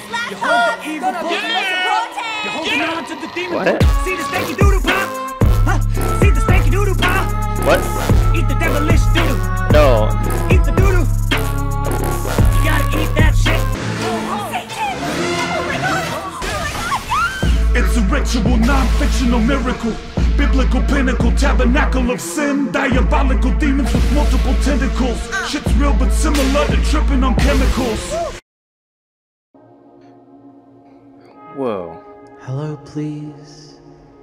this laptop! You're holding on to the demon. What? See the stanky doodle pop? Huh? See the stanky doodle pop? What? Eat the devilish doodle. No. Eat the doodle. You gotta eat that shit. Oh, my God. It's a ritual, non-fictional miracle. Biblical pinnacle, tabernacle of sin, diabolical demons with multiple tentacles. Shit's real but similar to tripping on chemicals. Whoa. Hello, please,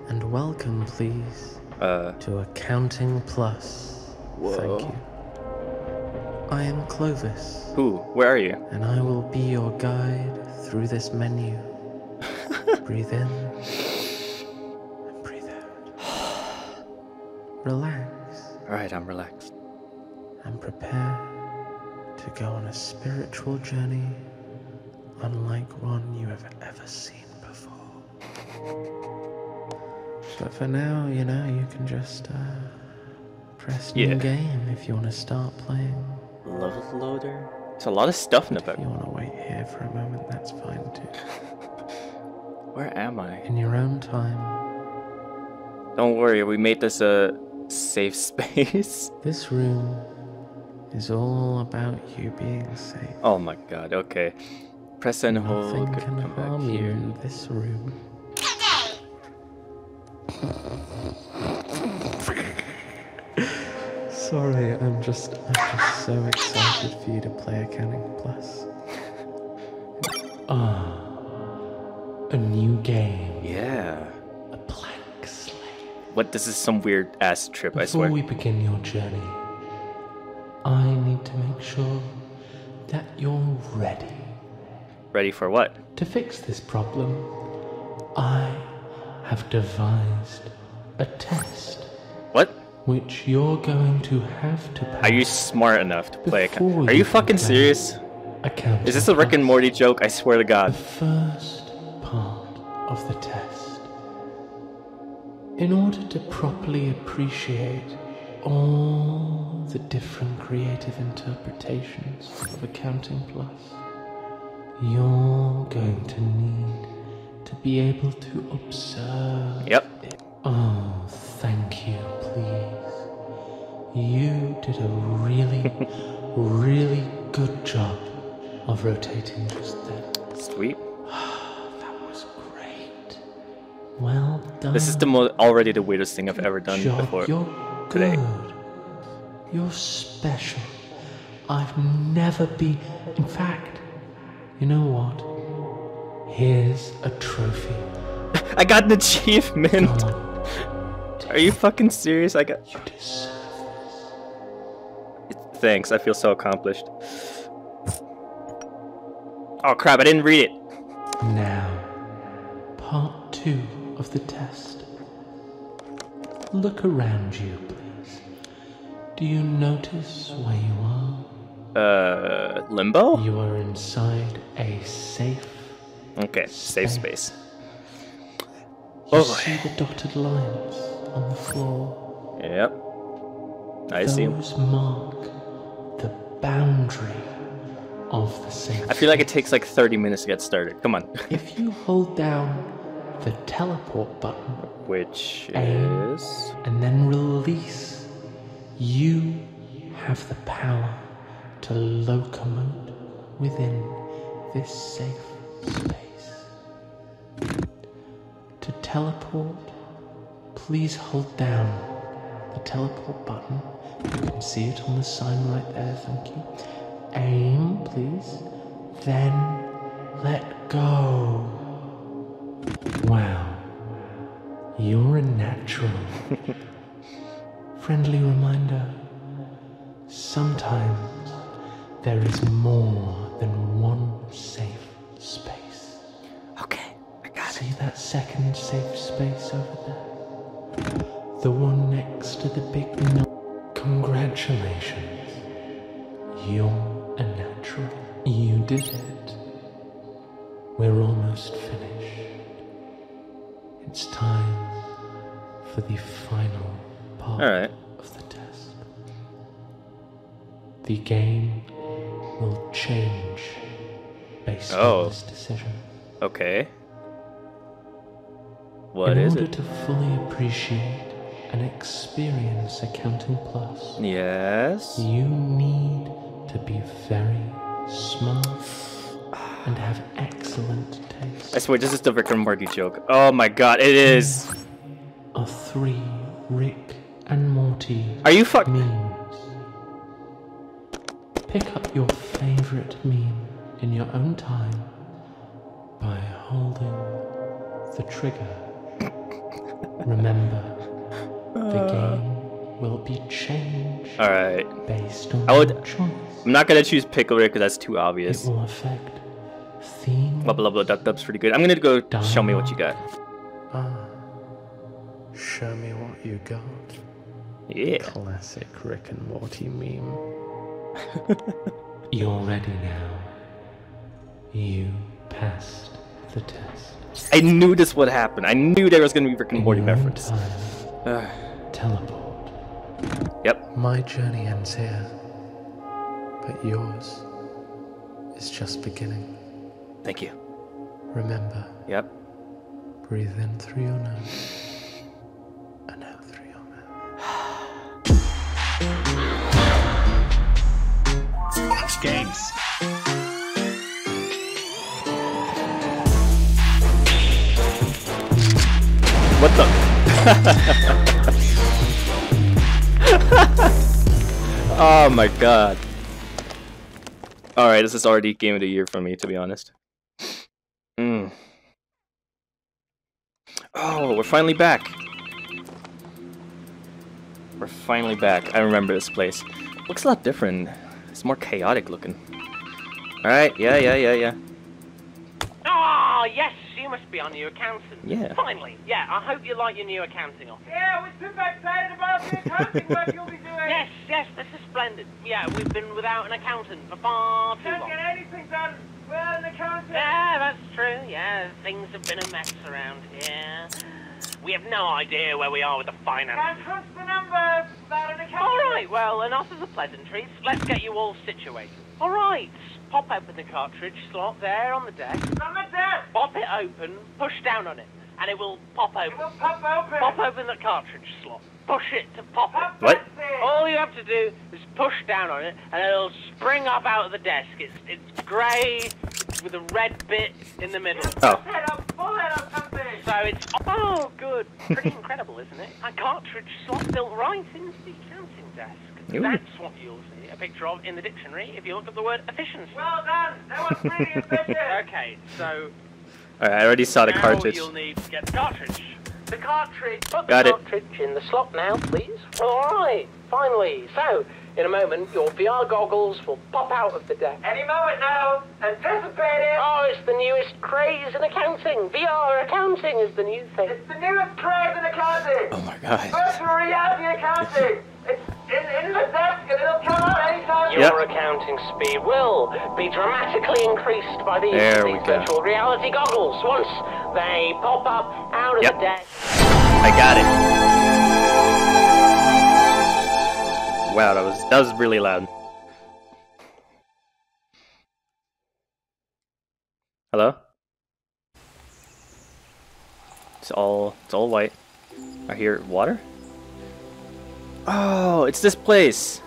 and welcome, please, to Accounting Plus. Whoa. Thank you. I am Clovis. Who? Where are you? And I will be your guide through this menu. Breathe in. Relax. Alright, I'm relaxed. And prepare to go on a spiritual journey unlike one you have ever seen before. But for now, you know, you can just press new game if you want to start playing. Level loader? It's a lot of stuff in the back. If you want to wait here for a moment, that's fine too. Where am I? In your own time. Don't worry, we made this a safe space. This room is all about you being safe. Oh my God, okay. Press and hold. Nothing can harm you in this room. Sorry, I'm just so excited for you to play Accounting Plus. A new game. Yeah. A plan. What? This is some weird ass trip. Before I swear. Before we begin your journey, I need to make sure that you're ready. Ready for what? To fix this problem, I have devised a test. What? Which you're going to have to pass. Are you smart enough to play? Are you fucking serious? Is this a Rick and Morty joke? I swear to God. The first part of the test. In order to properly appreciate all the different creative interpretations of Accounting Plus, you're going to need to be able to observe it. Oh, thank you, please. You did a really, really good job of rotating just then. Sweet. Well done. This is already the weirdest thing I've ever done before. You're today. Good. You're special. I've never been. In fact, you know what? Here's a trophy. I got an achievement. Are you fucking serious? I got. You deserve this. Thanks. I feel so accomplished. Oh crap! I didn't read it. Now, part two of the test. Look around you, please. Do you notice where you are? Limbo? You are inside a safe. Okay, safe space. You see the dotted lines on the floor? Yep. I see them. Those mark the boundary of the safe space. I feel like it takes like 30 minutes to get started. Come on. If you hold down the teleport button, which is, and then release, you have the power to locomote within this safe space. To teleport, please hold down the teleport button. You can see it on the sign right there, thank you. Aim, please, then let go. Wow, you're a natural. Friendly reminder, sometimes there is more than one safe space. Okay, I got it. See that second safe space over there? The one next to the big no. Congratulations, you're a natural. You did it. We're almost finished. It's time for the final part of the test. The game will change based on this decision. Okay. What is it? In order to fully appreciate and experience Accounting Plus, yes, you need to be very smart and have excellent taste. I swear, this is the Rick and Morty joke. Oh my god, it is. A 3 Rick and Morty. Are you fuck? Memes. Pick up your favorite meme in your own time by holding the trigger. Remember, the game will be changed. All right. Based on your choice. I'm not gonna choose Pickle Rick because that's too obvious. It will affect theme. Blah blah blah. That's pretty good. I'm gonna go. Show me what you got. Show me what you got. Yeah. Classic Rick and Morty meme. You're ready now. You passed the test. I knew this would happen. I knew there was going to be Rick and Morty reference. Teleport. Yep. My journey ends here, but yours is just beginning. Thank you. Remember. Yep. Breathe in through your nose. Games. What the? Oh my god. Alright, this is already game of the year for me, to be honest. Oh, we're finally back. We're finally back. I remember this place. Looks a lot different. It's more chaotic looking. Alright, yeah. Oh, yes, you must be our new accountant. Yeah. Finally, yeah, I hope you like your new accounting office. Yeah, we're super excited about the accounting work you'll be doing. Yes, this is splendid. Yeah, we've been without an accountant for far too long. Don't get anything done without an accountant. Yeah, that's true, yeah. Things have been a mess around here. We have no idea where we are with the finances. Can't trust the numbers. Alright, well, enough of the pleasantries. Let's get you all situated. Alright, pop open the cartridge slot there on the deck. On the deck! Pop it open, push down on it, and it will pop open. It will pop open! Pop open the cartridge slot. Push it to pop it. What? All you have to do is push down on it, and it'll spring up out of the desk. It's grey with a red bit in the middle. Oh. So it's... Oh, good. Pretty incredible, isn't it? A cartridge slot built right into the accounting desk. Ooh. That's what you'll see a picture of in the dictionary if you look up the word efficiency. Well done! That was pretty efficient! Okay, so... Alright, I already saw the cartridge. Now you'll need to get the cartridge. The cartridge! Put the cartridge in the slot now, please. Alright, finally. So, in a moment, your VR goggles will pop out of the deck. Any moment now! Anticipate it! Oh, it's the newest craze in accounting! VR accounting is the new thing. It's the newest craze in accounting! Oh my god. Virtual reality accounting! It's in the desk and it'll come out anytime. Your accounting speed will be dramatically increased by these virtual reality goggles once they pop up out of the deck. I got it. Wow, that was really loud. Hello? It's all white. I hear water? Oh, it's this place.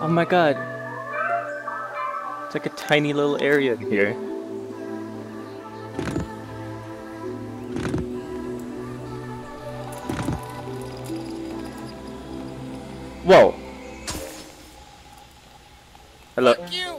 Oh my god. It's like a tiny little area in here. Whoa! Hello. Fuck you!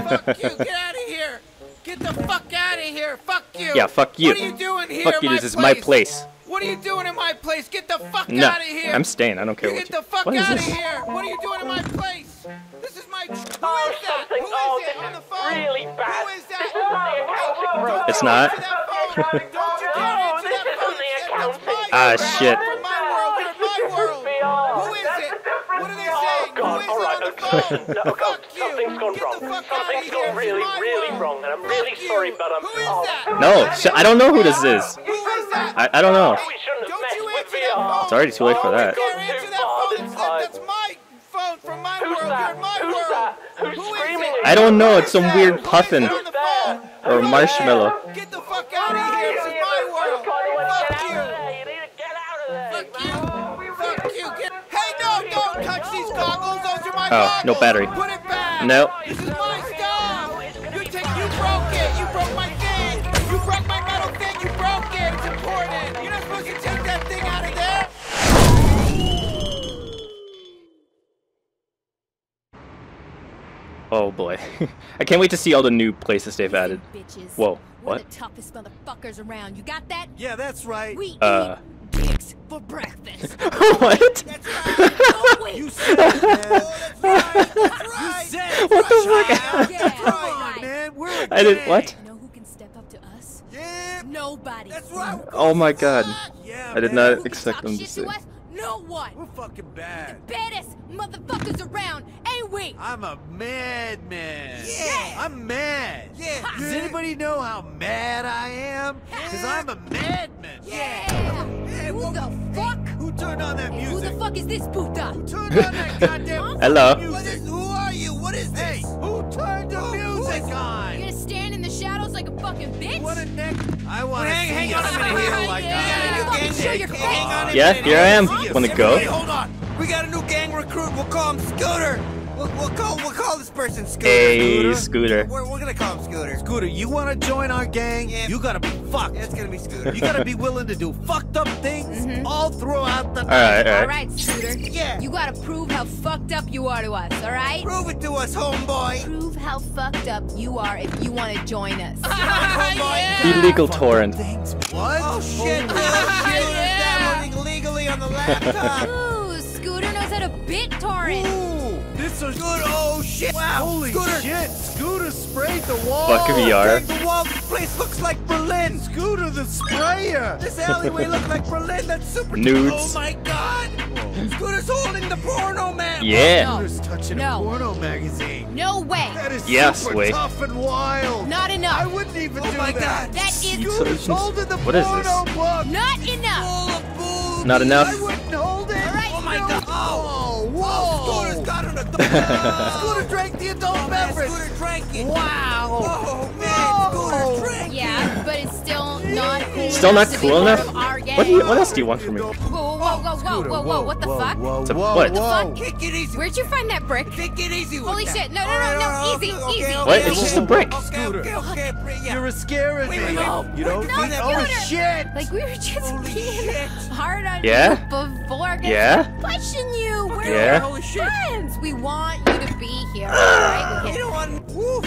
Fuck you! Get out of here! Get the fuck out of here! Fuck you! Yeah, fuck you! What are you doing here? Fuck you! This is my place. What are you doing in my place? Get the fuck out of here! I'm staying. I don't care what you. Get the fuck out of here! What are you doing in my place? This is my. Who is that? Who is it on the phone? Really bad. Who is that? It's not. Ah shit! No, God, something's gone wrong. Something's gone really, really wrong, and I'm really sorry, but I'm... No, I don't know who this is. I don't know. It's already too late for that. That's my phone from my world. Who's that? Who's screaming? I don't know. It's some weird puffin or marshmallow. Get the fuck out of here! This is my world. Fuck you! You need to get out of there. Fuck you! Fuck you! Hey, no! Don't touch these goggles. Those are my goggles. Oh, no battery. Put it back. No. This is my stuff. You broke it. You broke my thing. You broke my metal thing. You broke it. It's important. You're not supposed to take that thing out of there. Oh boy. I can't wait to see all the new places they've added. Bitches. Whoa, what? We're the toughest motherfuckers around. You got that? Yeah, that's right. We eat dicks for breakfast. What? That's right. Oh, you said it, man. Oh, that's right. That's right. You said it. What the fuck? That's right, man. We're I didn't what? You know who can step up to us? Yeah. Nobody. That's right. Oh my god. Yeah, I did not expect them to say. No one. We're fucking bad. The baddest motherfuckers around, ain't we? I'm a madman. Yeah. I'm mad. Yeah. Does anybody know how mad I am? Because I'm a madman. Yeah. Who the fuck? Who turned on that music? Who the fuck is this puta? Who turned on that goddamn Hello. Music? Who are you? What is this? Hey, who turned the music on? You're gonna stand in the shadows like a fucking bitch? What a neck. I want to hang on a minute here. Like yeah, here I am. Want to go? Hold on. We got a new gang recruit. We'll call him Scooter. We'll call this person Scooter. Hey, Scooter. We're gonna call him Scooter. Scooter, you wanna join our gang? Yeah. You gotta be fucked. Yeah, it's gonna be Scooter. You gotta be willing to do fucked up things all throughout the. All right, Scooter. Yeah. You gotta prove how fucked up you are to us. All right. Prove it to us, homeboy. Prove how fucked up you are if you wanna join us. Yeah. Illegal torrent. What? Oh shit! Oh, shit. Yeah. Downloading illegally on the laptop. Ooh, Scooter knows how to bit torrent. Ooh. This is good. Oh shit! Wow, holy shit! Scooter sprayed the wall. Fuck VR. The wall. This place looks like Berlin. Scooter the sprayer. This alleyway looks like Berlin. That's super. Nudes. Oh my god! Whoa. Scooter's holding the porno man. Yeah. Oh, no. Scooter's touching a porno magazine. No way. That is super tough and wild. Not enough. I wouldn't even do my god. That is. Scooter's holding the porno book. Not enough. Not enough. I wouldn't hold it. Right. Oh my god. Oh. Whoa. Scooter's got an Scooter drank the adult beverage. Scooter drank it. Wow. Oh man, Scooter drank it. Yeah, but it's still not cool. Still not cool enough? What else do you want from me? Whoa, whoa, whoa, whoa, whoa, whoa, what the fuck? What the fuck? Take it easy. Where'd you find that brick? Take it easy. Holy shit, no, no, no, no, easy, easy. What? It's just a brick. Scooter. You're scaring me. You don't need that. Oh shit. Like we were just being hard on you before pushing you. We're friends. We want you to be here, right? We don't want. Oh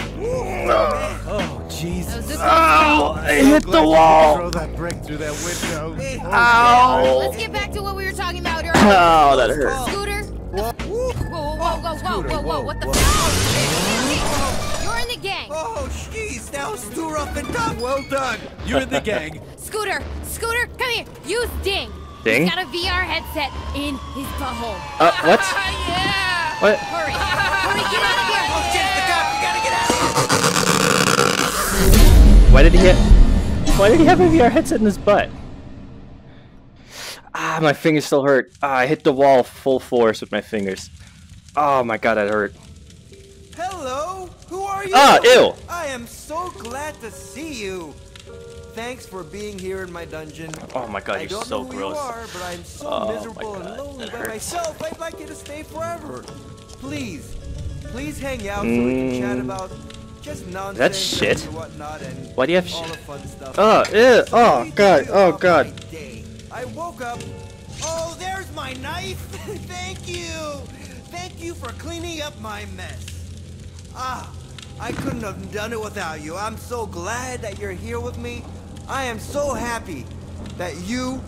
Jesus! Oh, I hit the wall. Throw that brick through that window. Ow! Let's get back to what we were talking about earlier. Oh, that hurt. Scooter. Whoa! Whoa! Whoa! Whoa! Whoa! Whoa! What the? Oh, shit. You're in the gang. Oh jeez, that was too rough and tough. Well done. You're in the gang. Scooter. Scooter, come here. Use ding. Ding? He's got a VR headset in his butthole. What? Yeah. What? Hurry. Hurry, get out of here. Oh, shit, the cop, we gotta get out. Why did he have a VR headset in his butt? Ah, my fingers still hurt. Ah, I hit the wall full force with my fingers. Oh my god, that hurt. Hello, who are you? Ah, ew. I am so glad to see you. Thanks for being here in my dungeon. Oh my god, you're so gross. I don't know who you are, but I'm so miserable and lonely by myself. I'd like you to stay forever. Please, please hang out so we can chat about just nonsense. That's shit. Why do you have shit? Oh, ew. Oh god. Oh god. I woke up. Oh, there's my knife. Thank you. Thank you for cleaning up my mess. Ah, I couldn't have done it without you. I'm so glad that you're here with me. I am so happy that you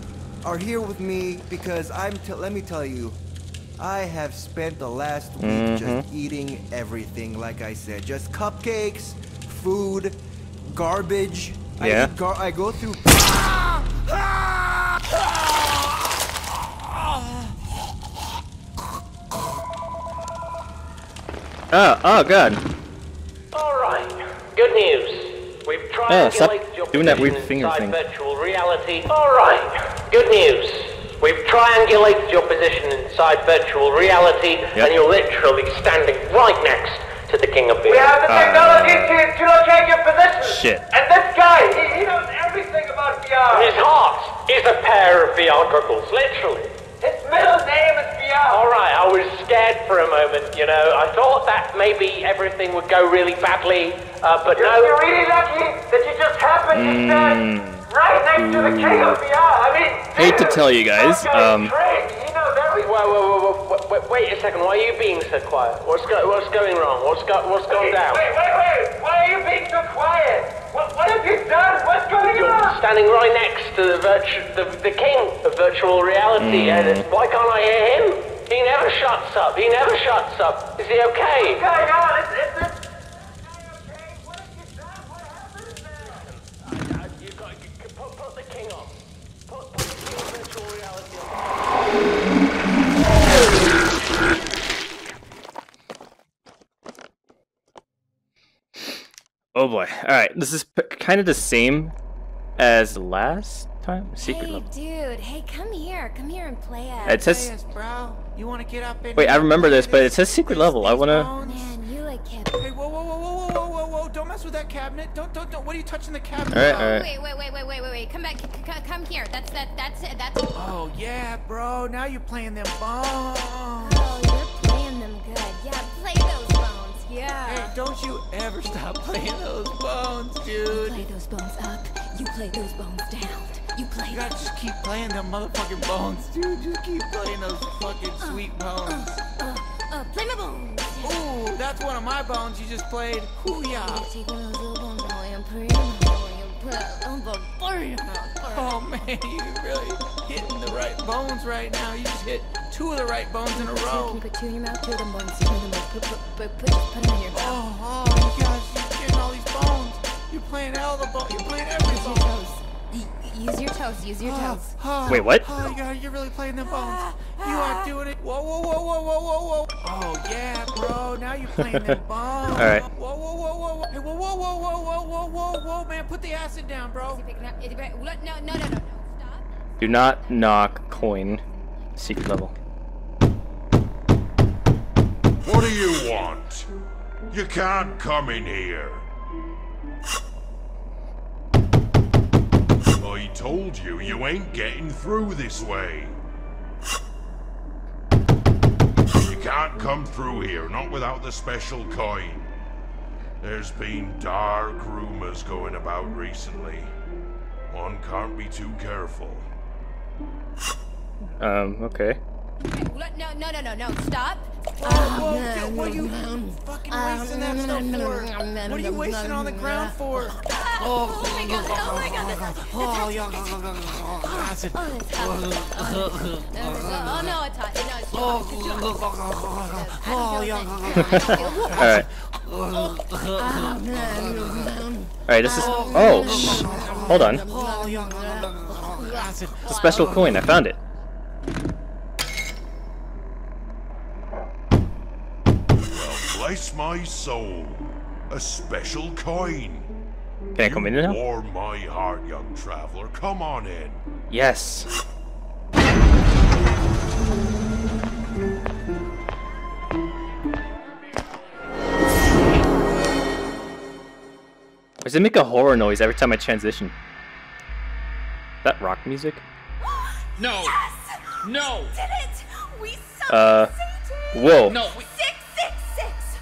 are here with me because let me tell you, I have spent the last week just eating everything, like I said, just cupcakes, food, garbage. Yeah. I go through. Oh god. All right. Good news. We've tried to stop doing that weird finger thing. Virtual reality. All right. Good news. We've triangulated your position inside virtual reality, and you're literally standing right next to the King of Beer. We have the technology to locate your position. Shit. And this guy, he knows everything about VR. His heart is a pair of VR goggles, literally. His middle name is VR. All right, I was scared for a moment, you know. I thought that maybe everything would go really badly, but no. You're really lucky that you just happened to stand right next to the King of VR. I mean, hate to tell you guys, wait a second, why are you being so quiet? What's going wrong? What's gone down? Wait, why are you being so quiet? What have you done? What's going on? Standing right next to the king of virtual reality, and why can't I hear him? He never shuts up, Is he okay? What's going on? Is this guy okay? What have you done? What happened there? You've got to put the king on. Put the king of virtual reality on. Oh boy. Alright, this is kind of the same as last time. Secret level. Dude, hey, come here and play us. It says, bro, you want to get up in... Wait, I remember this, but it says secret level. I want to... Man, you like cabinet. Hey, whoa, don't mess with that cabinet. Don't, what are you touching the cabinet? Alright. Wait, come back, come here. That's it. Oh, yeah, bro, now you're playing them bones. Oh, you're playing them good. Yeah, play those bones. Yeah. Hey, don't you ever stop playing those bones, dude. You play those bones up, you play those bones down. You gotta just keep playing them motherfucking bones, dude. Just keep playing those fucking sweet bones. Play my bones. Ooh, that's one of my bones you just played. Hoo-yah. Oh, man, you're really hitting the right bones right now. You just hit two of the right bones in a row. Can you put two in your mouth? Two of them bones. Put them in your mouth. Oh my gosh, you're getting all these bones. You're playing all the bones. You're playing every bone. Use your toes. Wait, what? Oh, God, you're really playing the bones. You are doing it. Whoa. Oh, yeah, bro. Now you're playing the bones. All right. Whoa. Hey, whoa, man. Put the acid down, bro. No. Stop. Do not knock coin. Secret level. What do you want? You can't come in here. I told you, you ain't getting through this way. You can't come through here, not without the special coin. There's been dark rumors going about recently. One can't be too careful. Okay. No, stop. What are you fucking wasting that stuff for? What are you wasting on the ground for? Oh no, it's hot. Alright, this is... Oh, hold on. It's a special coin, I found it. Bless my soul, a special coin. Can I come in now? Warm my heart, young traveler. Come on in. Yes. Does it make a horror noise every time I transition? That rock music? No. Yes! No. We did it. We succeeded. Whoa. No.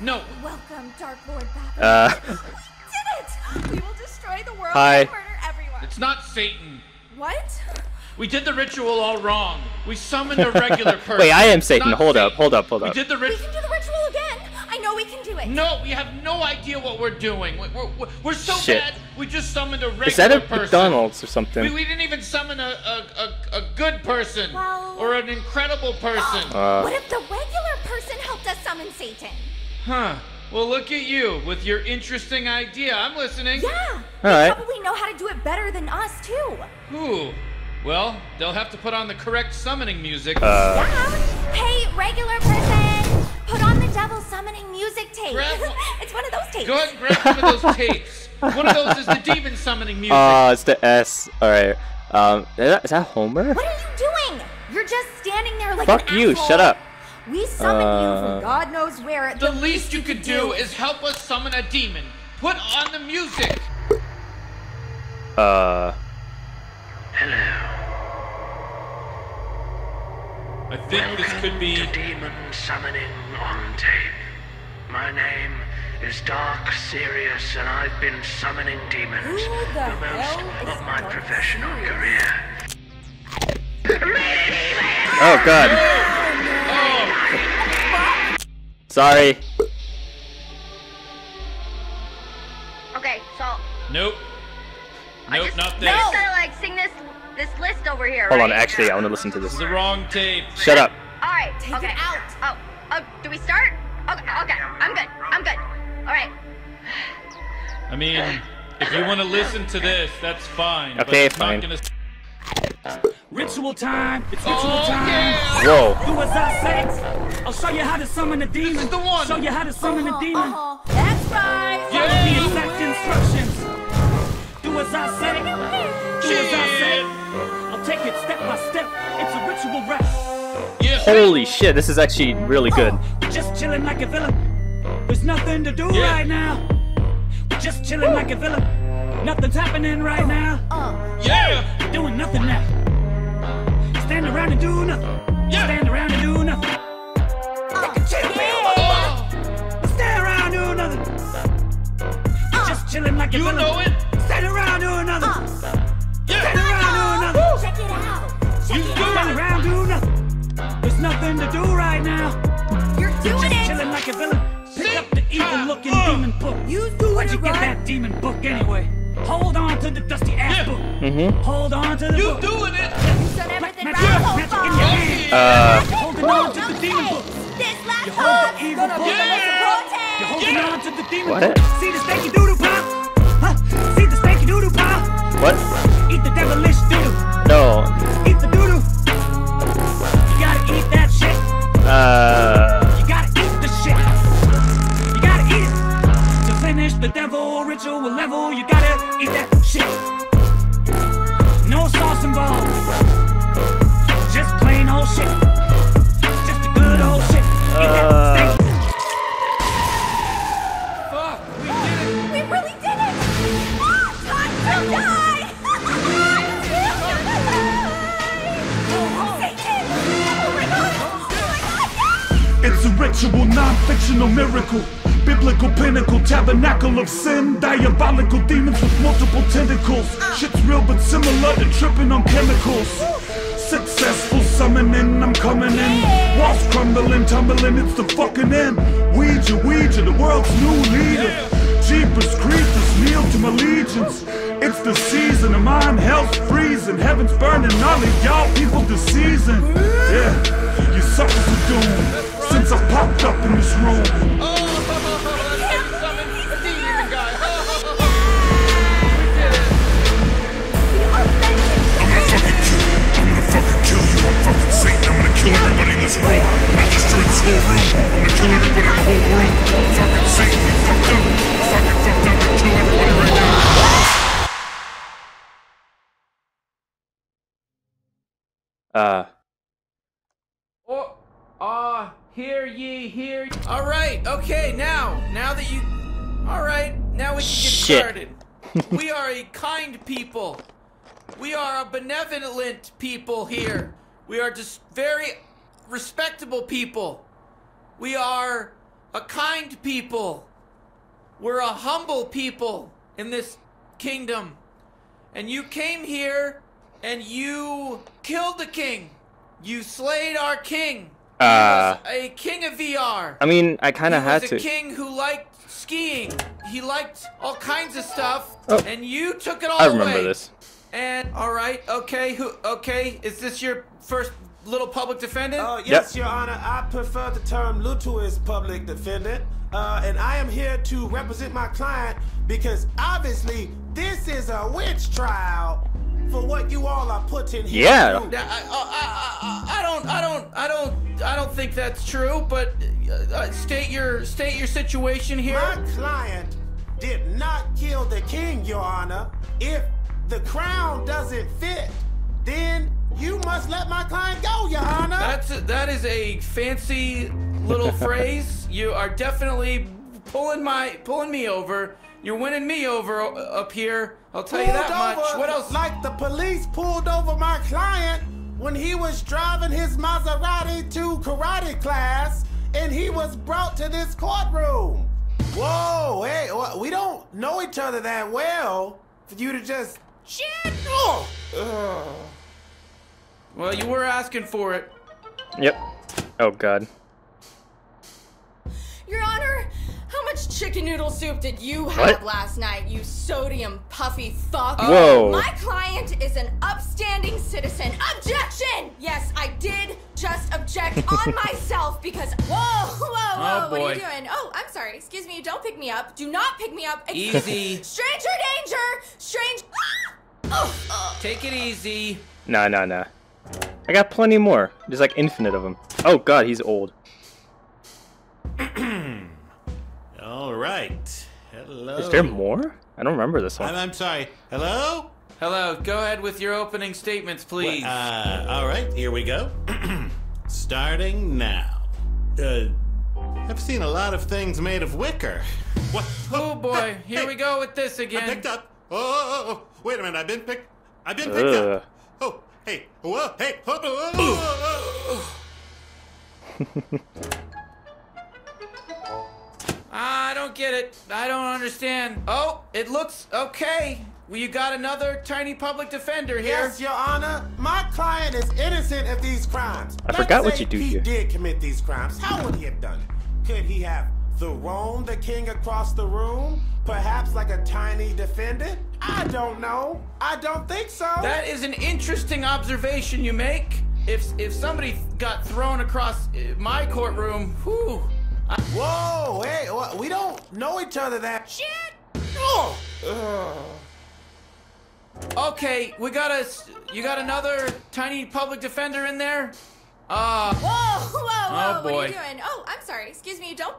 No. Welcome, Dark Lord Babylon. We did it! We will destroy the world and murder everyone. It's not Satan. What? We did the ritual all wrong. We summoned a regular person. Wait, I am Satan. Hold up. We can do the ritual again. I know we can do it. No, we have no idea what we're doing. We're so bad. We just summoned a regular person. Is that a McDonald's or something? We didn't even summon a good person or an incredible person. What if the regular person helped us summon Satan? Huh. Well, look at you with your interesting idea. I'm listening. Yeah. All right. They probably know how to do it better than us, too. Ooh. Well, they'll have to put on the correct summoning music. Hey, regular person, put on the devil summoning music tape. It's one of those tapes. Go ahead and grab one of those tapes. One of those is the demon summoning music. Oh, it's the S. All right. Is that Homer? What are you doing? You're just standing there like an asshole. Shut up. We summoned you from God knows where. The least you could do is help us summon a demon. Put on the music. Hello. I think welcome this could be to demon summoning on tape. My name is Dark Sirius, and I've been summoning demons for most of my professional career. Oh God! Oh. Sorry. Okay, so. Nope. Nope, not this. I gotta like sing this list over here. Hold on, actually, I want to listen to this. This is the wrong tape. Shut up. All right, take it out. Oh, do we start? Okay, I'm good. I'm good. All right. I mean, if you want to listen to this, that's fine. Okay, fine. Ritual time. It's ritual time. Whoa. Do as I say. I'll show you how to summon a demon. This is the one. Show you how to summon a demon. That's right. Follow the exact instructions. Do as I say. Do as I say. I'll take it step by step. It's a ritual rap. Holy shit, this is actually really good. We're just chilling like a villain. There's nothing to do right now. We're just chilling like a villain. Nothing's happening right now. Yeah! Doing nothing now. Stand around and do nothing. Yeah. Stand around and do nothing. Stand around do nothing. We're just chilling like a villain. You know it. Stand around do nothing. Stand around do nothing. Check it out. Check it out. Stand around do nothing. There's nothing to do right now. You're doing it. Chilling like a villain. Pick up the evil-looking demon book. You do it. Where'd you get that demon book anyway? Hold on to the dusty ass book. Hold on to the book. You doing it? You've done everything right so far. Holding on to the demon book. This last one. You're holding on to the demon book. See the stanky doodle pop. Huh? See the stanky doodle pop. What? Eat the devilish doodle. No. Eat the doodle. Eat that shit. You gotta eat the shit. You gotta eat it. To finish the devil ritual level, you gotta eat that shit. No sauce involved. Just plain old shit. Just the good old shit. Eat that shit. Fuck, we did it. We really did it. Time to die. It's a ritual, non-fictional miracle. Biblical pinnacle, tabernacle of sin. Diabolical demons with multiple tentacles. Shit's real but similar to tripping on chemicals. Successful summoning, I'm coming in. Walls crumbling, tumbling, it's the fucking end. Ouija, Ouija, the world's new leader. Jeepers creepers, kneel to my legions. It's the season of mine, hell's freezing. Heaven's burning, all of y'all people this season. Yeah, you suckers are doomed. Since I popped up in this room. I'm gonna fucking kill you. I'm fucking Satan. I'm gonna kill everybody in this room. I destroyed this whole room. I'm gonna kill everybody in the whole room. Fucking Satan, you fucked up. Fucking fucked up and kill everybody right now. Hear ye, hear ye. All right, okay, now that you... All right, now we can get started. We are a kind people. We are a benevolent people here. We are just very respectable people. We are a kind people. We're a humble people in this kingdom. And you came here and you killed the king. You slayed our king. He was a king of VR. I mean, I kind of had to. He was a king who liked skiing. He liked all kinds of stuff, and you took it all away. I remember this. And all right, okay, is this your first little public defendant? Yes, Your Honor. I prefer the term "lutuous public defendant," and I am here to represent my client because obviously this is a witch trial. For what you all are putting here. Yeah. I don't think that's true. But state your situation here. My client did not kill the king, Your Honor. If the crown doesn't fit, then You must let my client go, Your Honor. That is a fancy little phrase. You are definitely pulling me over. You're winning me over up here. I'll tell you that much. What else? Like the police pulled over my client when he was driving his Maserati to karate class, and he was brought to this courtroom. Whoa, hey, we don't know each other that well for you to just... Shit! Oh. Well, you were asking for it. Yep. Oh, God. Your Honor, how much chicken noodle soup did you have last night, you sodium puffy fuck? Whoa. My client is an upstanding citizen. Objection! Yes, I did just object on myself because... Whoa, whoa, whoa, what are you doing? Oh, I'm sorry. Excuse me, don't pick me up. Do not pick me up. Easy. Stranger danger! Strange... Ah! Take it easy. Nah, nah, nah. I got plenty more. There's like infinite of them. Oh, God, he's old. All right. Hello. Is there more? I don't remember this one. I'm sorry. Hello? Hello. Go ahead with your opening statements, please. Well, all right. Here we go. Starting now. I've seen a lot of things made of wicker. What? Oh, boy. Here we go with this again. I picked up. Oh. Wait a minute. I've been picked up. Oh. Hey, whoa, hey, whoa, whoa. I don't get it. I don't understand. Oh, it looks okay. Well, you got another tiny public defender here. Yes, Your Honor. My client is innocent of these crimes. I forgot what you do here. If he did commit these crimes, how would he have done it? Could he have thrown the king across the room? Perhaps like a tiny defendant? I don't know. I don't think so. That is an interesting observation you make. If somebody got thrown across my courtroom, whew. Whoa, hey, we don't know each other that... Shit! Oh. Okay, you got another tiny public defender in there? Whoa, whoa, whoa, what are you doing? Oh, I'm sorry. Excuse me, don't...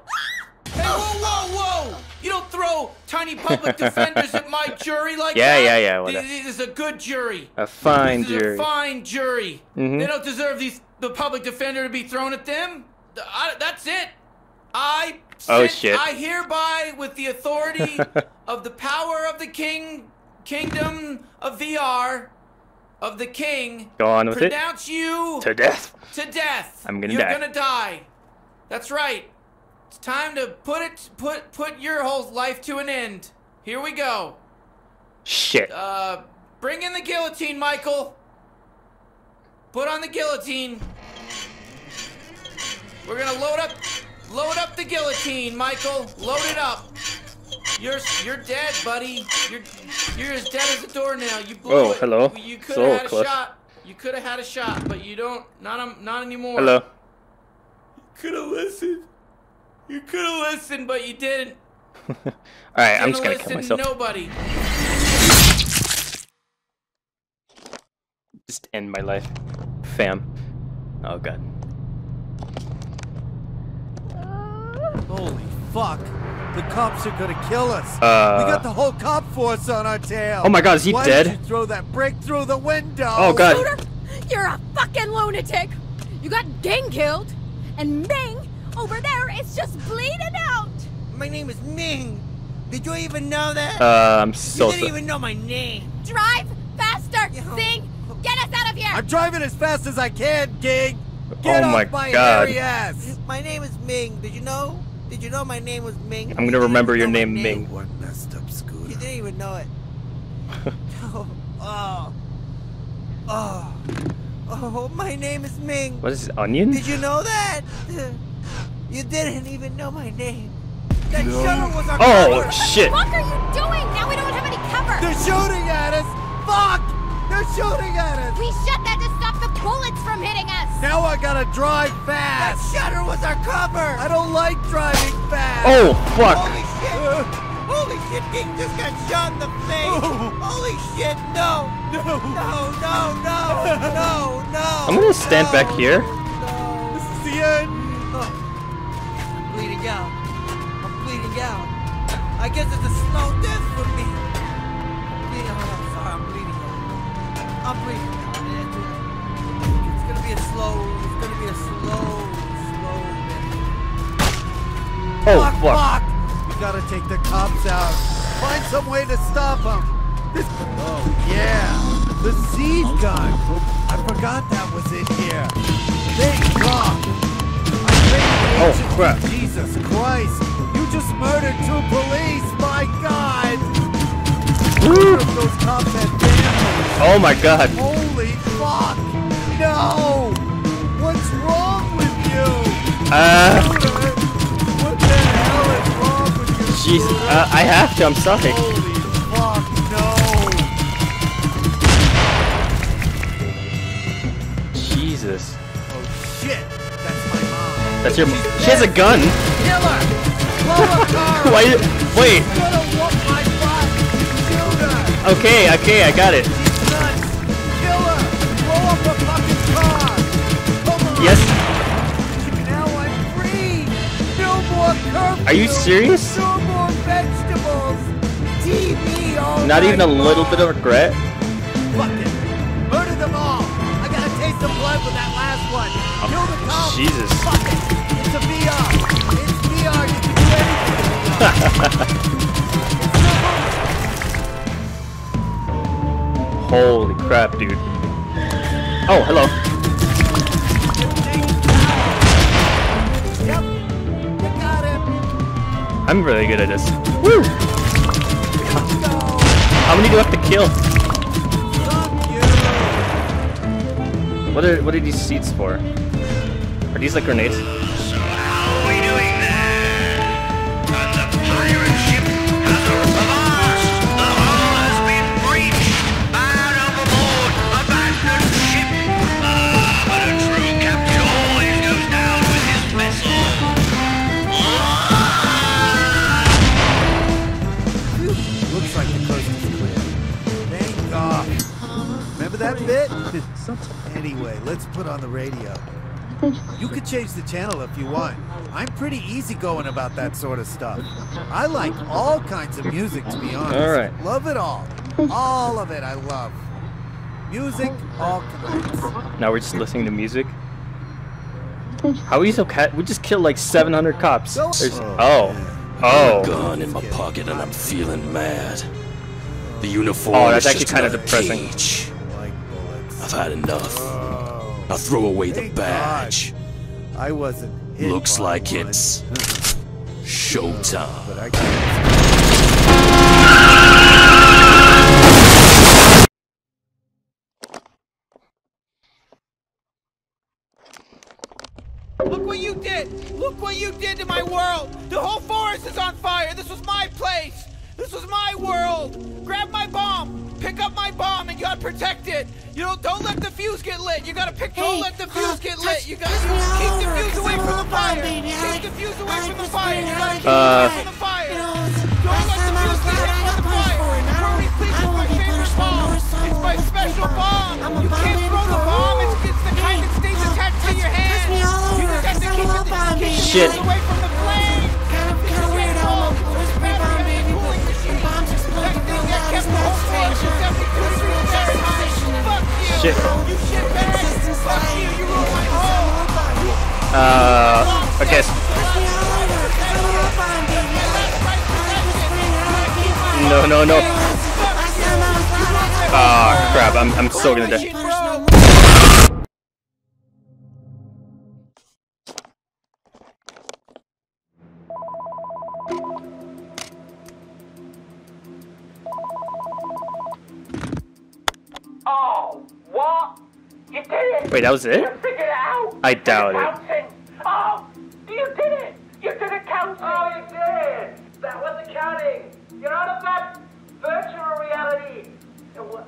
Hey, whoa, whoa, whoa! You don't throw tiny public defenders at my jury like that. Yeah. This is a good jury. A fine jury. A fine jury. Mm-hmm. They don't deserve the public defender to be thrown at them. That's it. I hereby, with the authority of the power of the kingdom of VR, of the king, go on with pronounce it. You to death. To death. I'm gonna die. You're gonna die. That's right. It's time to put your whole life to an end. Here we go. Shit. Bring in the guillotine, Michael. Put on the guillotine. We're gonna load up the guillotine, Michael. Load it up. You're dead, buddy. You're as dead as a doornail. You blew it. Hello. You could have had a shot. You could have had a shot, but you don't. Not anymore. Hello. You could have listened. You could have listened, but you didn't. All right, I'm just gonna kill myself. Nobody. Just end my life, fam. Oh God. Holy fuck! The cops are gonna kill us. We got the whole cop force on our tail. Oh my God, is he dead? Why did you throw that brick through the window? Oh God. Looter, you're a fucking lunatic. You got gang killed, and Ming. Over there, it's just bleeding out. My name is Ming. Did you even know that? I'm so. You didn't even know my name. Drive faster, Sing. Get us out of here. I'm driving as fast as I can, Gig. Get off my hairy ass. My name is Ming. Did you know? Did you know my name was Ming? I'm gonna remember your name, Ming. What messed up scooter? You didn't even know it. Oh, my name is Ming. What is this, onion? Did you know that? You didn't even know my name. That shooter was on cover. Shit. What the fuck are you doing? Now we don't have any cover. They're shooting at us. Fuck. They're shooting at us. We shut that to stop the bullets from hitting us. Now I gotta drive fast. That shooter was our cover. I don't like driving fast. Oh, fuck. Holy shit. Holy shit. King just got shot in the face. Holy shit. No. No. No, no, no. No, no. I'm gonna stand back here. No. This is the end. I'm bleeding out. I guess it's a slow death for me. I'm bleeding out. It's gonna be a slow bit. Oh, fuck. You gotta take the cops out. Find some way to stop them. This... Oh, yeah. The siege gun. I forgot that was in here. Big rock. Oh, crap. Jesus Christ! You just murdered 2 police! My God! Those cops had damage. Oh my God! Holy fuck! No! What's wrong with you? What the hell is wrong with you? Jesus! I have to. I'm sorry. Holy fuck! No! Jesus! Oh shit! That's your mom. She has a gun. Kill her. Why? Wait. Okay, okay, I got it. Yes. Now I'm free. No more curfew. Are you serious? No more vegetables. TV all Not even a little bit of regret. Fuck it. Murder them all. I gotta taste the blood with that last one. Kill the cops. Jesus. Fuck it. It's VR. It's VR. You can do anything. Holy crap, dude. Oh, hello. Yep. You got him. I'm really good at this. Woo! How many do I have to kill? Fuck you. What are these seats for? Are these like grenades? Anyway, let's put on the radio. You could change the channel if you want. I'm pretty easygoing about that sort of stuff. I like all kinds of music, to be honest. All right. Love it all. All of it I love. Music, all kinds. Now we're just listening to music? How are you so cat? We just killed like 700 cops. There's oh. A gun in my pocket and I'm feeling mad. The uniform is that's actually kind of depressing. Cage. I've had enough. I throw away the badge. I wasn't. Looks like it's showtime. Look what you did! Look what you did to my world! The whole forest is on fire! This was my place! This was my world! Grab my bomb! Pick up my bomb and you gotta protect it! You don't let the fuse get lit! You gotta pick, don't let the fuse get lit! You gotta keep the fuse away from the fire! Keep the fuse away from the fire! You gotta keep it away from the fire! Don't let the fuse get lit from the fire! Brody, please, it's my favorite bomb! It's my special bomb! You can't throw the bomb! It's the kind that stays attached to your hand! You just have to keep the fuse away from the flame! Shit. Okay. No. Ah, crap, I'm so gonna die. Wait, that was it? You figured it out. I doubt it. Oh, you did it! You did accounting! Oh, you did it! That was accounting! You're out of that virtual reality!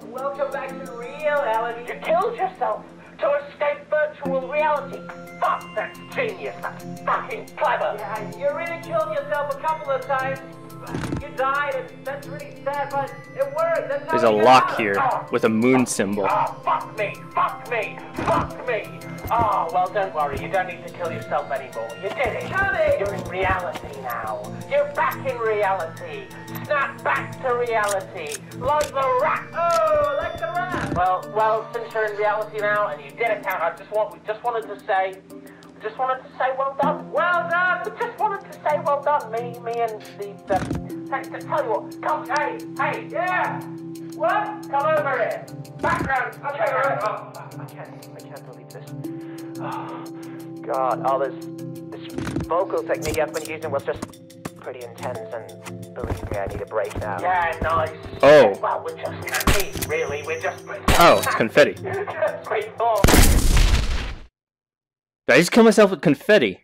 Welcome back to reality! You killed yourself to escape virtual reality! Fuck, that's genius! That's fucking clever! Yeah, you really killed yourself a couple of times. You died, and that's really sad, but it worked. That's there's a lock here with a moon symbol. Oh, fuck me, fuck me, fuck me. Oh, well, don't worry. You don't need to kill yourself anymore. You did it. Johnny! You're in reality now. You're back in reality. Snap back to reality. Like the rat. Oh, like the rat. Well, since you're in reality now and you did it, Count, I just wanted to say well done. I just wanted to say well done. Me and the hey, tell you what, come, hey, yeah. What? Come over here. Background. I'll check her out. I can't believe this. Oh, God, all this vocal technique I've been using was just pretty intense, and believe me, I need a break now. Yeah, nice. Oh. Well, we're just happy, really. We're just. Oh, it's confetti. Did I just kill myself with confetti?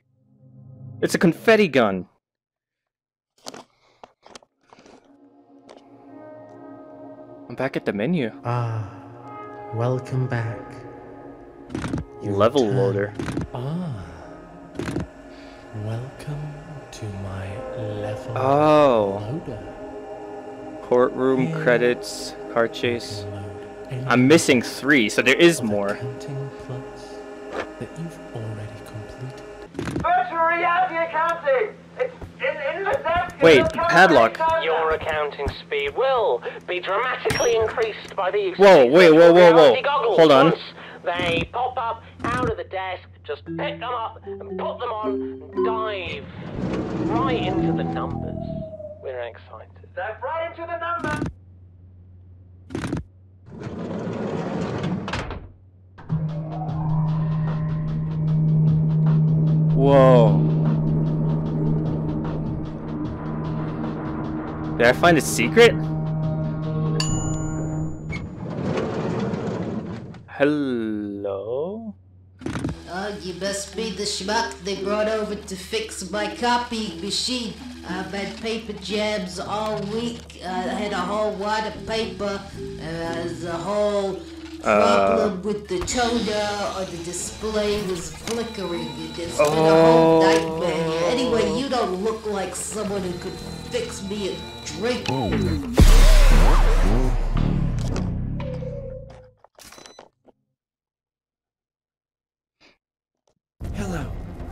It's a confetti gun. I'm back at the menu. Ah, welcome back. Your level turn. Loader. Ah, welcome to my level loader. Courtroom, yeah. Credits, car chase. I'm missing 3, so there is more. Accounting Plus that you've already completed. Virtual reality accounting. It's in the desk. Wait, padlock. Your accounting speed will be dramatically increased by the. Whoa! Wait! Whoa! Hold on. They pop up out of the desk, just pick them up and put them on and dive right into the numbers. We're excited. Dive right into the numbers! Whoa. Did I find a secret? Hello? Oh, you must be the schmuck they brought over to fix my copying machine. I've had paper jams all week. I had a whole wad of paper. There's a whole problem with the toner, or the display was flickering. It's been a whole nightmare. Anyway, you don't look like someone who could fix me a drink. Oh.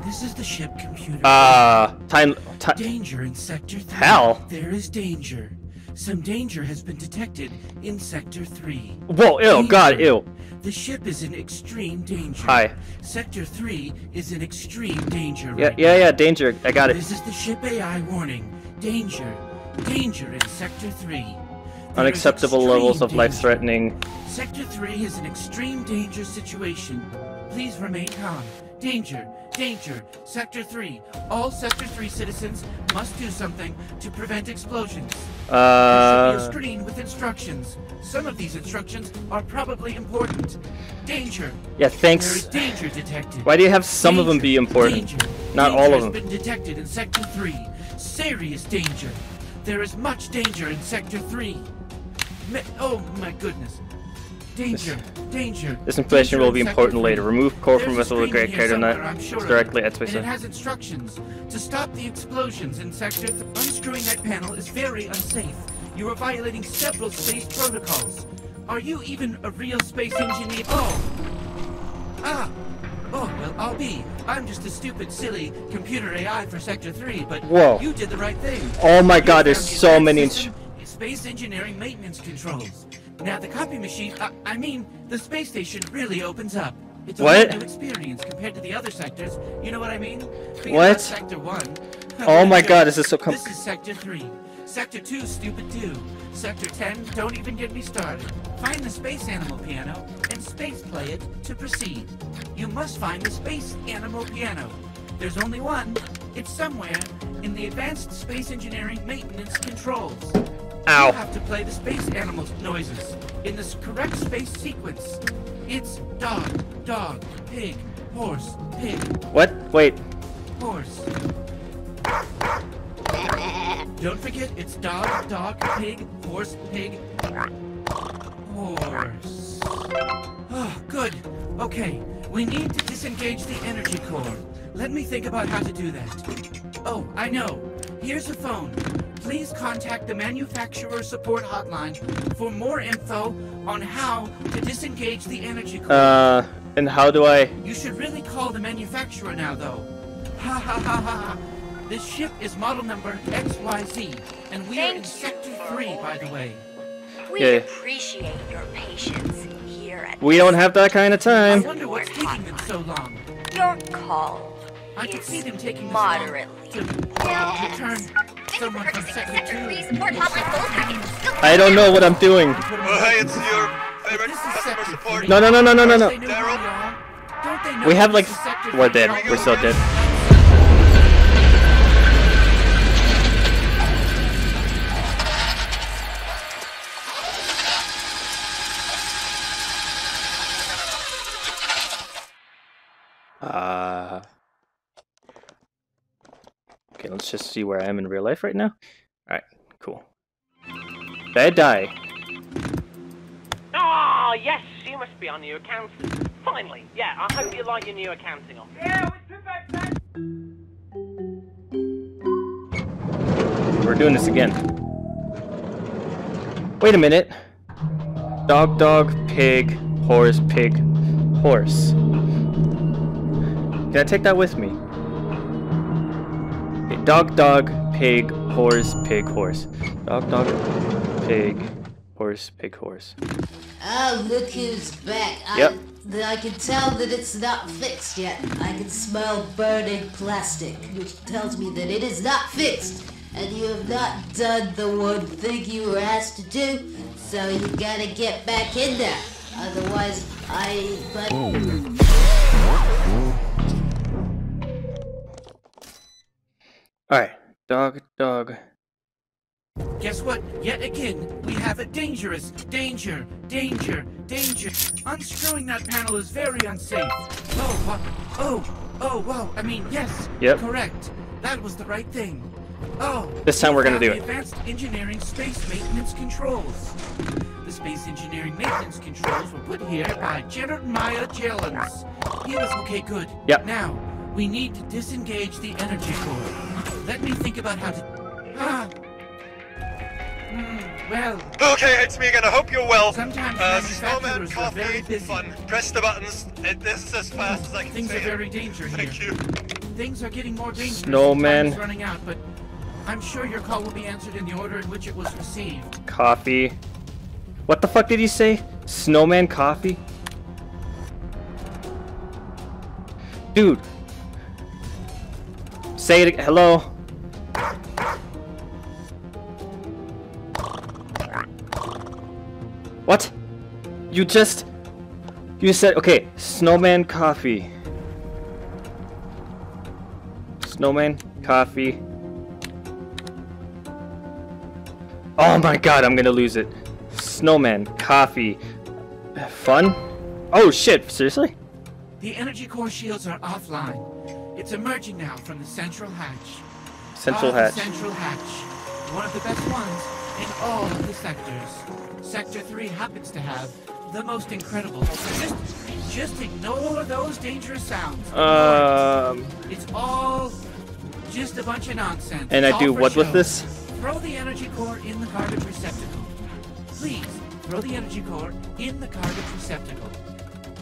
This is the ship computer. Time. Danger in Sector 3. Hell. There is danger. Some danger has been detected in Sector 3. Whoa, ew, danger. God, ew. The ship is in extreme danger. Hi. Sector 3 is in extreme danger. Yeah, right yeah, danger. I got it. This is the ship AI warning. Danger. Danger in Sector 3. There unacceptable levels of life-threatening. Sector 3 is an extreme danger situation. Please remain calm. Danger. Danger. Sector 3. All Sector 3 citizens must do something to prevent explosions. There should be a screen with instructions. Some of these instructions are probably important. Danger. Yeah, thanks. There is danger detected. Why do you have some danger, of them be important? Danger. Not danger all of them. Has been detected in Sector 3. Serious danger. There is much danger in Sector 3. Oh my goodness. Danger. Danger. This information will be important later. Remove core from vessel with great care directly at space. It has instructions to stop the explosions in Sector 3. Unscrewing that panel is very unsafe. You are violating several space protocols. Are you even a real space engineer? Oh! Ah! Oh, well, I'll be. I'm just a stupid, silly computer AI for Sector 3, but whoa, you did the right thing. Oh my God, there's so many space engineering maintenance controls. Now the copy machine, I mean, the space station really opens up. It's a what? New experience compared to the other sectors. You know what I mean? Because what? Sector 1. Oh my God, this is so complicated. This is Sector 3. Sector 2, stupid 2. Sector 10, don't even get me started. Find the space animal piano and space play it to proceed. You must find the space animal piano. There's only one. It's somewhere in the advanced space engineering maintenance controls. Ow. You have to play the space animals noises in this correct space sequence. It's dog, dog, pig, horse, pig. What? Wait. Horse. Don't forget, it's dog, dog, pig, horse, pig, horse. Oh, good. Okay, we need to disengage the energy core. Let me think about how to do that. Oh, I know. Here's a phone. please contact the manufacturer support hotline for more info on how to disengage the energy cord. And how do I... You should really call the manufacturer now, though. Ha ha ha ha. This ship is model number XYZ, and we are in Sector 3, by the way. We appreciate your patience here at... We don't have that kind of time. I wonder what's taking them so long. Your call I can see them taking this moderately to return someone from Sector 2. I don't know what I'm doing. Well, hey, it's your favorite customer support. No. We have like... We're dead. We're still dead. Okay, let's just see where I am in real life right now. Alright, cool. Did I die? Oh, yes, you must be our new accountant. Finally, yeah, I hope you like your new accounting office. Yeah, we took back that. We're doing this again. Wait a minute. Dog, dog, pig, horse, pig, horse. Can I take that with me? Okay, dog, dog, pig, horse, pig, horse. Dog, dog, pig, horse, pig, horse. Oh, look who's back. Yep. I can tell that it's not fixed yet. I can smell burning plastic, which tells me that it is not fixed. And you have not done the one thing you were asked to do, so you gotta get back in there. Otherwise, Alright, dog, dog. Guess what? Yet again, we have a dangerous danger, danger, danger. Unscrewing that panel is very unsafe. Oh, wow. I mean, yes, yep. Correct. That was the right thing. Oh, this time we're gonna do it. Advanced engineering space maintenance controls. The space engineering maintenance controls were put here by Jeremiah Jellens. He was okay, good. Yep. Now, we need to disengage the energy core. Let me think about how to... well... Okay, it's me again. I hope you're well. Sometimes snowman, coffee, fun. Press the buttons. This is as fast as I can say it. Things are very dangerous here. Thank you. Things are getting more dangerous. Snowman. Running out, but I'm sure your call will be answered in the order in which it was received. Coffee. What the fuck did he say? Snowman coffee? Dude. Say it. Hello. What? You just... You said... Okay. Snowman coffee. Snowman coffee. Oh my god, I'm gonna lose it. Snowman coffee. Fun? Oh shit, seriously? The energy core shields are offline. It's emerging now from the central hatch. Central hatch. Central hatch. One of the best ones in all of the sectors. Sector 3 happens to have the most incredible. Just ignore those dangerous sounds. It's all just a bunch of nonsense. And I do what with this? Throw the energy core in the garbage receptacle. Please, throw the energy core in the garbage receptacle.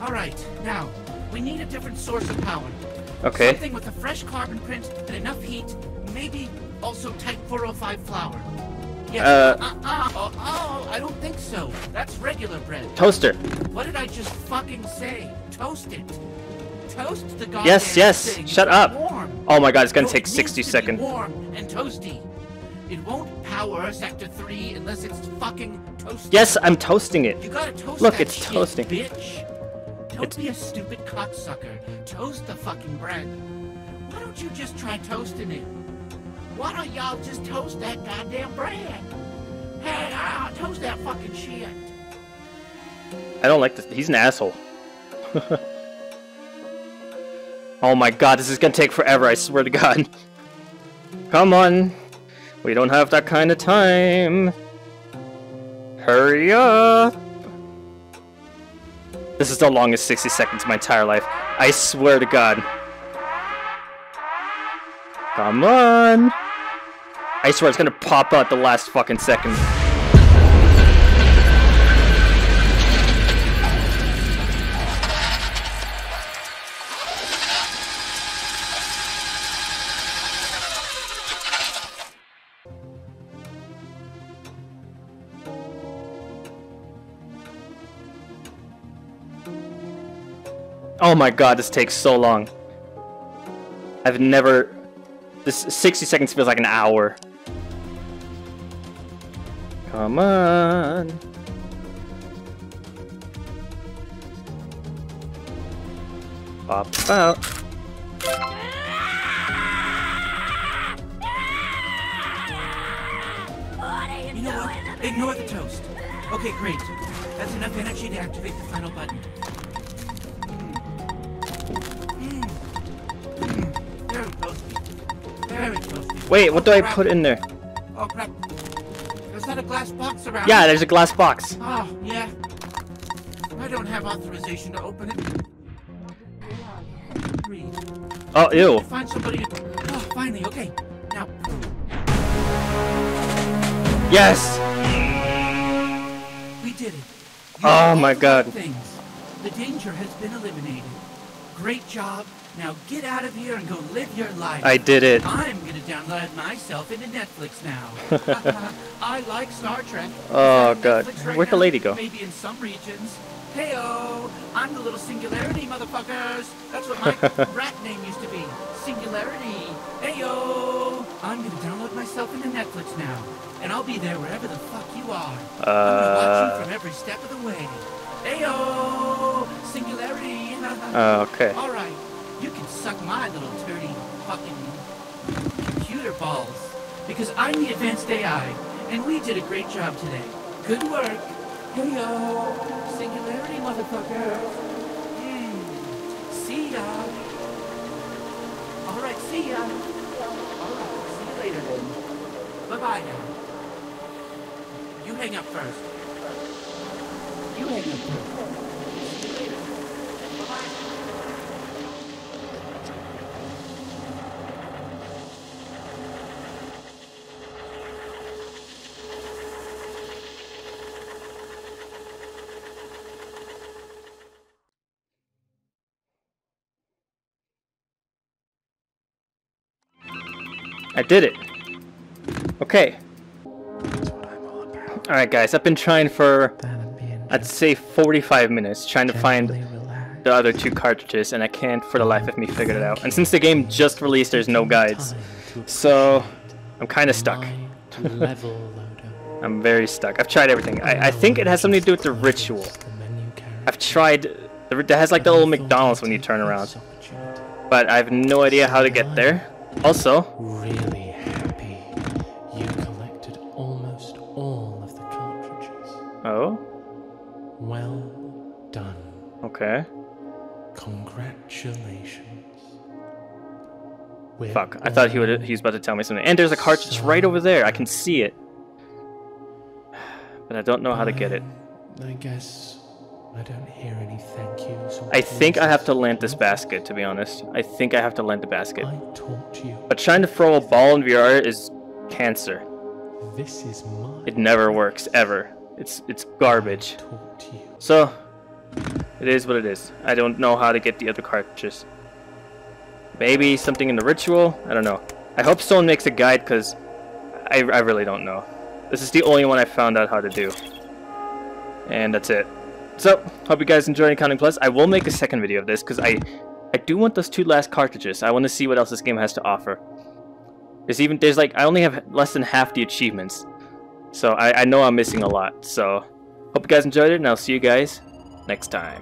All right, now, we need a different source of power. Okay. Something with a fresh carbon print and enough heat, maybe also type 405 flour. Yeah. I don't think so. That's regular bread. Toaster. What did I just fucking say? Toast it. Toast the goddamn thing. Shut up. Warm. Oh my god, it's gonna take 60 seconds. Warm and toasty. It won't power Sector 3 unless it's fucking toasted. Yes, I'm toasting it. You gotta toast Look, it's shit, toasting. Bitch. Don't be a stupid cocksucker. Toast the fucking bread. Why don't you just try toasting it? Why don't y'all just toast that goddamn bread? Hey, toast that fucking shit. I don't like this. He's an asshole. Oh my god, this is gonna take forever, I swear to god. Come on. We don't have that kind of time. Hurry up. This is the longest 60 seconds of my entire life. I swear to god. Come on! I swear it's gonna pop out the last fucking second. Oh my god, this takes so long. I've never... This 60 seconds feels like an hour. Come on. Pop out. You know what? Ignore the toast. Okay, great. That's enough energy to activate the final button. Very toasty. Very toasty. Wait, what do I put in there? Oh crap. There's not a glass box around. Yeah, there's a glass box. Oh, yeah. I don't have authorization to open it. Read. Oh, ew. Find somebody. Oh, finally, okay. Now. Yes! We did it. You oh my god. Things. The danger has been eliminated. Great job. Now get out of here and go live your life. I did it. I'm gonna download myself into Netflix now. I like Star Trek. Oh god, where'd the lady go? Maybe in some regions. Hey-oh, I'm the little Singularity, motherfuckers. That's what my rat name used to be. Singularity. Hey-oh, I'm gonna download myself into Netflix now, and I'll be there wherever the fuck you are. I'm gonna watch you from every step of the way. Hey-oh, Singularity. Okay. All right. You can suck my little dirty fucking computer balls, because I'm the advanced AI, and we did a great job today. Good work. Hey-yo, Singularity, motherfucker. See ya. All right, see ya. All right, see you later then. Bye-bye now. You hang up first. You hang up first. See you later. Bye-bye. I did it. Okay. Alright guys, I've been trying for, I'd say 45 minutes, trying to find the other two cartridges, and I can't for the life of me figure it out. And since the game just released, there's no guides. So, I'm kind of stuck. I'm very stuck. I've tried everything. I think it has something to do with the ritual. I've tried, it has like the little McDonald's when you turn around. But I have no idea how to get there. Also, really happy you collected almost all of the cartridges. Oh? Well done. Okay. Congratulations. Fuck, I thought he was about to tell me something. And there's a cartridge right over there. I can see it. But I don't know how to get it. I guess I don't hear any thank yous. I think I have to land this basket, to be honest. I think I have to land the basket. But trying to throw a ball in VR is cancer. This is mine. It never works, ever. It's garbage. So, it is what it is. I don't know how to get the other cartridges. Maybe something in the ritual? I don't know. I hope someone makes a guide, because I really don't know. This is the only one I found out how to do. And that's it. So, hope you guys enjoyed Accounting Plus. I will make a second video of this, because I do want those two last cartridges. I want to see what else this game has to offer. There's like, I only have less than half the achievements. So I know I'm missing a lot. So, hope you guys enjoyed it, and I'll see you guys next time.